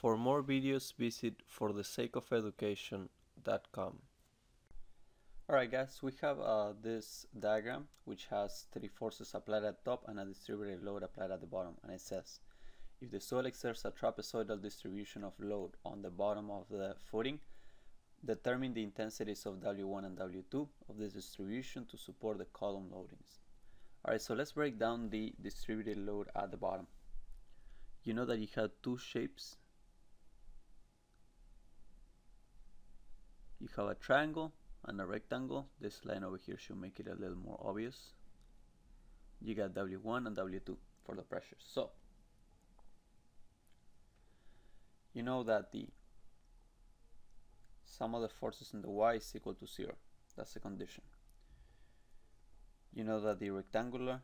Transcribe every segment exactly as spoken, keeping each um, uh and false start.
For more videos, visit for the sake of education dot com. Alright guys, we have uh, this diagram which has three forces applied at the top and a distributed load applied at the bottom, and it says if the soil exerts a trapezoidal distribution of load on the bottom of the footing, determine the intensities of W one and W two of this distribution to support the column loadings. Alright, so let's break down the distributed load at the bottom. You know that you have two shapes. You have a triangle and a rectangle. This line over here should make it a little more obvious. You got W one and W two for the pressure. So you know that the sum of the forces in the Y is equal to zero. That's the condition. You know that the rectangular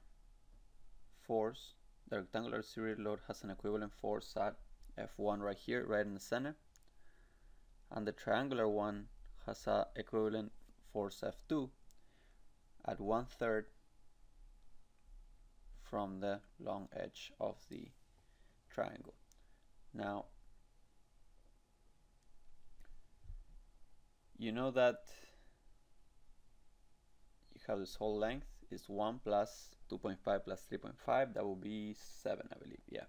force, the rectangular distributed load has an equivalent force at F one right here, right in the center, and the triangular one has an equivalent force F two at one third from the long edge of the triangle. Now, you know that you have this whole length is one plus two point five plus three point five, that will be seven, I believe, yeah,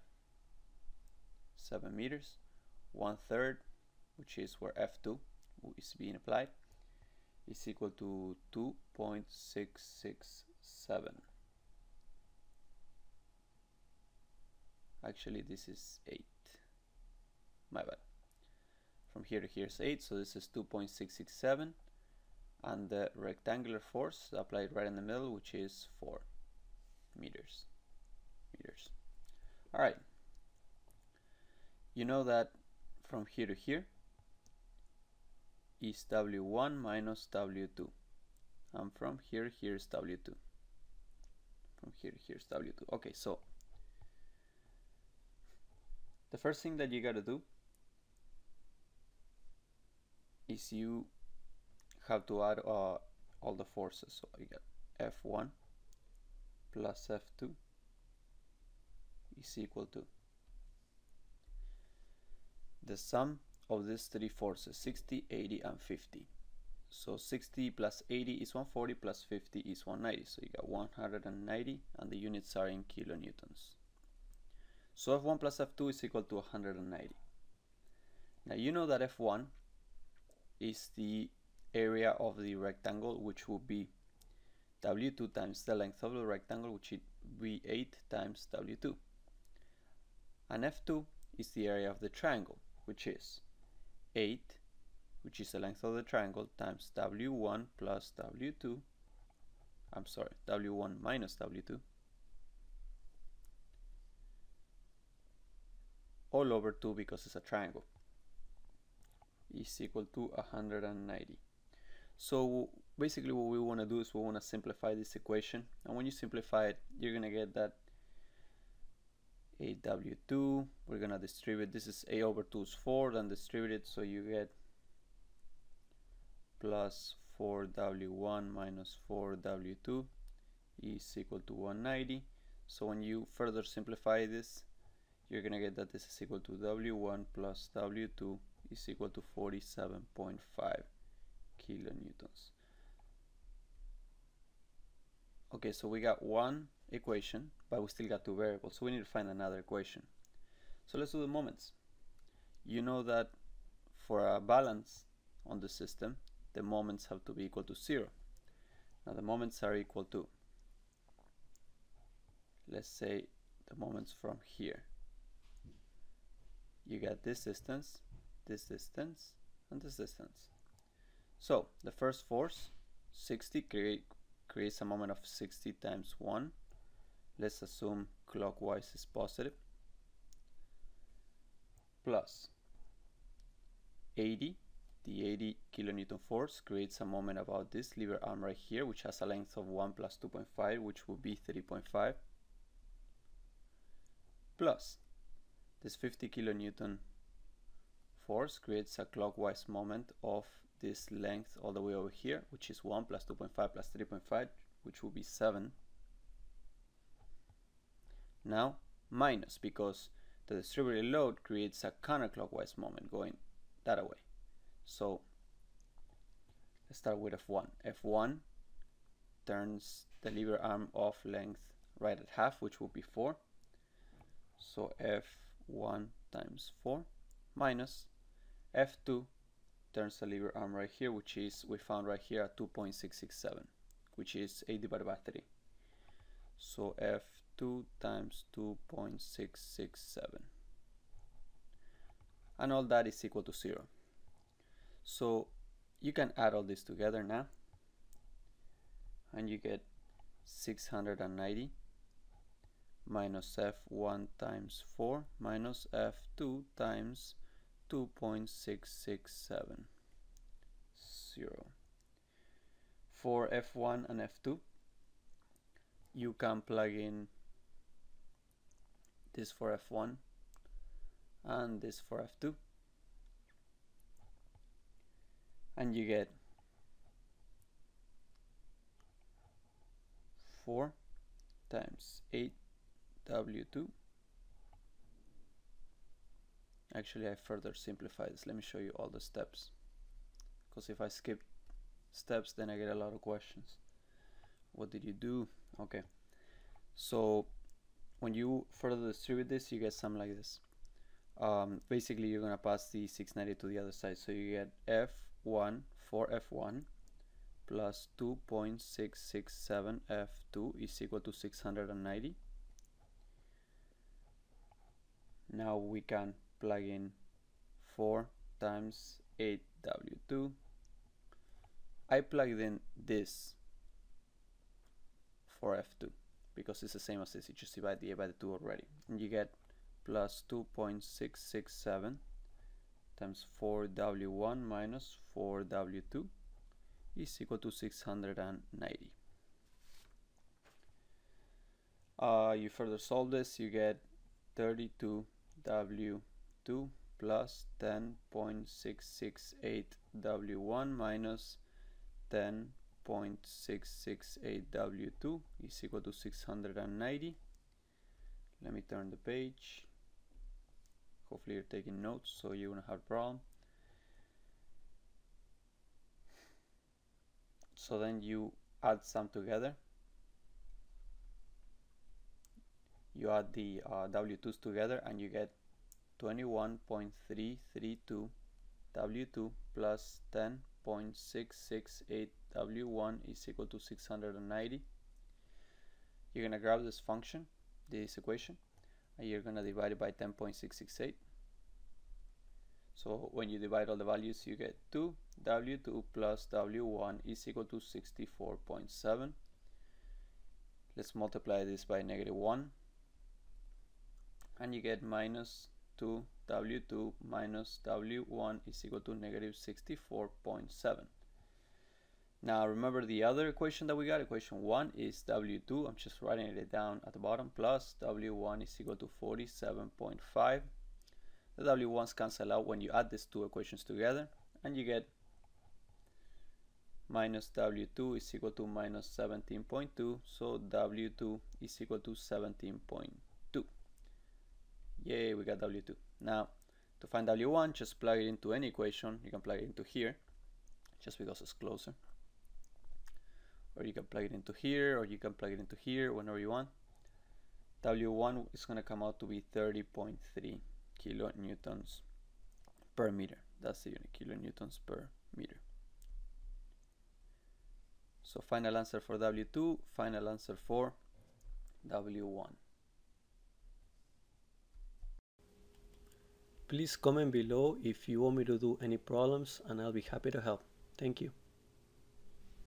seven meters, one third, which is where F two is being applied, is equal to two point six six seven. Actually, this is eight. My bad. From here to here is eight, so this is two point six six seven, and the rectangular force applied right in the middle, which is four meters. Meters. All right. You know that from here to here is W one minus W two, and from here here is W two, from here here is W two. Okay, so the first thing that you gotta do is you have to add uh, all the forces, so you got F one plus F two is equal to the sum of these three forces, sixty, eighty, and fifty. So sixty plus eighty is one forty, plus fifty is one ninety. So you got one hundred ninety, and the units are in kilonewtons. So F one plus F two is equal to one hundred ninety. Now you know that F one is the area of the rectangle, which would be W two times the length of the rectangle, which would be eight times W two. And F two is the area of the triangle, which is eight, which is the length of the triangle, times W one plus W two, I'm sorry, W one minus W two, all over two, because it's a triangle, is equal to one hundred ninety. So basically what we want to do is we want to simplify this equation, and when you simplify it, you're going to get that eight W two, we're gonna distribute, this is eight over two is four, then distribute it, so you get plus four W one minus four W two is equal to one ninety. So when you further simplify this, you're gonna get that this is equal to W one plus W two is equal to forty-seven point five kilonewtons. Okay, so we got one equation, but we still got two variables, so we need to find another equation. So let's do the moments. You know that for a balance on the system, the moments have to be equal to zero. Now the moments are equal to, let's say, the moments from here. You got this distance, this distance, and this distance. So the first force, sixty, create, creates a moment of sixty times one. Let's assume clockwise is positive, plus eighty, the eighty kilonewton force creates a moment about this lever arm right here, which has a length of one plus two point five, which would be three point five, plus this fifty kilonewton force creates a clockwise moment of this length all the way over here, which is one plus two point five plus three point five, which would be seven. Now minus, because the distributed load creates a counterclockwise moment going that away. So let's start with F one. F one turns the lever arm of length right at half, which will be four. So F one times four minus F two turns the lever arm right here, which is, we found right here at two point six six seven, which is eight divided by three. So F two times two point six six seven, and all that is equal to zero. So you can add all this together now, and you get six hundred ninety minus F one times four minus F two times two point six six seven, zero. For F one and F two, you can plug in this for F one and this for F two, and you get four times eight W two. Actually, I further simplify this. Let me show you all the steps, because if I skip steps, then I get a lot of questions. What did you do? Okay, so when you further distribute this, you get something like this. Um, basically, you're gonna pass the six ninety to the other side, so you get F one for F one plus two point six six seven F two is equal to six hundred ninety. Now we can plug in four times eight W two. I plugged in this for F two because it's the same as this, you just divide the A by the two already, and you get plus two point six six seven times four W one minus four W two is equal to six hundred ninety. Uh, you further solve this, you get thirty-two W two plus ten point six six eight W one minus ten point six six eight W two is equal to six hundred ninety. Let me turn the page. Hopefully you're taking notes so you won't have a problem. So then you add some together. You add the uh, W twos together and you get twenty-one point three three two W two plus ten point six six eight W one is equal to six hundred ninety. You're gonna grab this function, this equation, and you're gonna divide it by ten point six six eight. So when you divide all the values, you get two W two plus W one is equal to sixty-four point seven. Let's multiply this by negative one, and you get minus two W two minus W one is equal to negative sixty-four point seven. Now remember the other equation that we got, equation one is W two, I'm just writing it down at the bottom, plus W one is equal to forty-seven point five. The W ones cancel out when you add these two equations together, and you get minus W two is equal to minus seventeen point two, so W two is equal to seventeen point two. Yay, we got W two. Now, to find W one, just plug it into any equation. You can plug it into here, just because it's closer. Or you can plug it into here, or you can plug it into here, whenever you want. W one is gonna come out to be thirty point three kilonewtons per meter. That's the unit, kilonewtons per meter. So final answer for W two, final answer for W one. Please comment below if you want me to do any problems, and I'll be happy to help. Thank you.